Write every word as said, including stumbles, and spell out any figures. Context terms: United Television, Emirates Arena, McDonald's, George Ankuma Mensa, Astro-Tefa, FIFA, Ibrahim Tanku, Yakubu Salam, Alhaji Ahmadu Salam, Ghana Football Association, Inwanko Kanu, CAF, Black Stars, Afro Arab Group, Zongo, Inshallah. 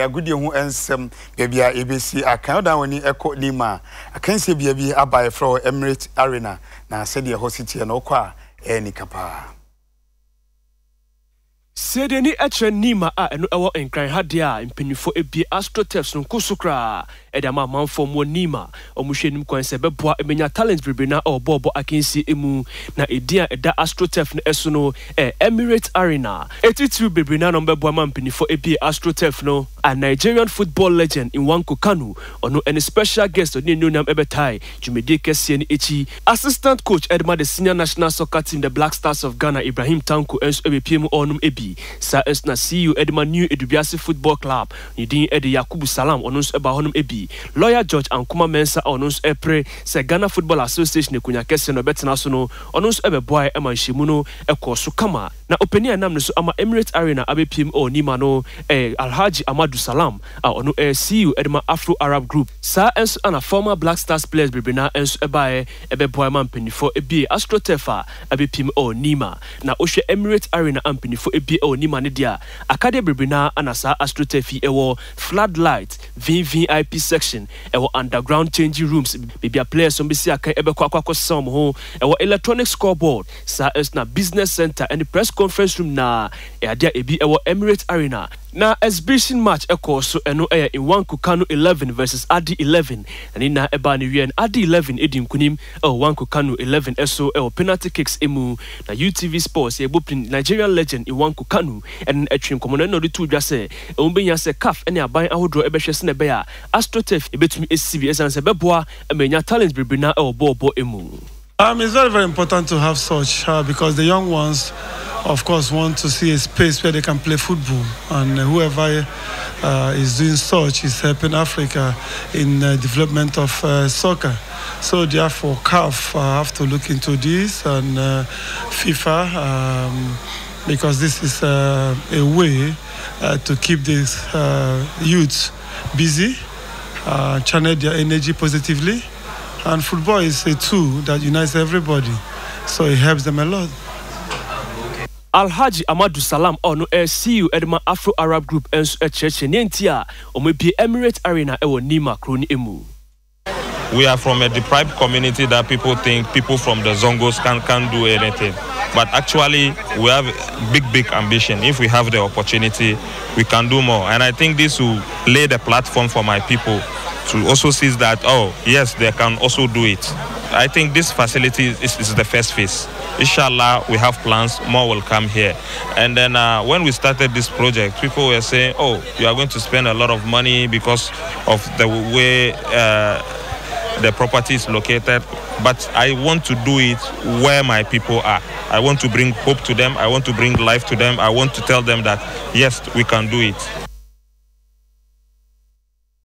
a good young and some baby A B C. I can't down when you echo Lima. I can see baby up by floor Emirates Arena. Now said your host city and Oqua any capa. Said any actual Nima and our and cry Hadia in penny for a be Astro-Tefa no Kusukra. Edama man for more Nima or Mushin Quensebe Bois and Mena Talents Bribina or Bobo Akinsi Emu. Na Edia Eda Astro-Tefa Esuno, e Emirates Arena. Eighty two Bribina number Boaman penny for a be Astro-Tefa no, a Nigerian football legend Inwanko Kanu or no any special guest on New Nam Ebetai, Jumedi Kessian Echi, assistant coach Edma the senior national soccer team, the Black Stars of Ghana, Ibrahim Tanku, and P M or Num Ebi. Sa na C E O Edma New Edubiasi Football Club, Nidin Edi Yakubu Salam, Onus Eba Honum Ebi, lawyer George Ankuma Mensa, Onus Epre, Sa Ghana Football Association, Kunyakes and Obet Nasono, Onus Ebeboy, Emma Shimuno, Eko Sukama, Na Openia Namnus Ama Emirates Arena, Abepim or Nimano, eh, Alhaji Ahmadu Salam, Onu eh, C E O Edma Afro Arab Group, Sa Ens and a former Black Stars players, Bibina Ens Ebae, Ebeboy Mampini for Ebi Astro-Tefa, Abepim or Nima, Na Osha Emirates Arena Ampini for Ebi. O ni manidia akade bribina anasa Astro-Tefa ewo floodlight V V I P section ewo underground changing rooms bibia players some bisi akan ebekwa kwakwa some ho ewo electronic scoreboard sa na business center and the press conference room na eadia ebi ewo Emirates Arena na exhibition match eko so eno eya Inwanko Kanu eleven versus Adi eleven ani na eba ni wien Adi eleven edi nkunim ewo Inwanko Kanu eleven eso ewo penalty kicks emu na U T V Sports ebo Nigerian legend Inwanko Kanu and a trim common no two just say umbenya se C A F and a buying out draw a beshess in a bear Astro-Tefa a bit me S C V S and Sebeboa and many talents bribina or bobo emu. Um, it's very, very important to have such uh, because the young ones, of course, want to see a space where they can play football. And uh, whoever uh, is doing such is helping Africa in the uh, development of uh, soccer. So therefore, C A F uh, have to look into this and uh, FIFA. Um, because this is uh, a way uh, to keep these uh, youths busy, uh, channel their energy positively. And football is a tool that unites everybody, so it helps them a lot. Alhaji Ahmadu Salam ono e C E O Edma Afro Arab Group and a church in India, or maybe Emirates Arena, ewo Nima Kroni Emu. We are from a deprived community that people think people from the Zongos can, can't do anything. But actually, we have big, big ambition. If we have the opportunity, we can do more. And I think this will lay the platform for my people to also see that, oh, yes, they can also do it. I think this facility is, is the first phase. Inshallah, we have plans, more will come here. And then uh, when we started this project, people were saying, oh, you are going to spend a lot of money because of the way uh, the property is located, but I want to do it where my people are. I want to bring hope to them. I want to bring life to them. I want to tell them that, yes, we can do it.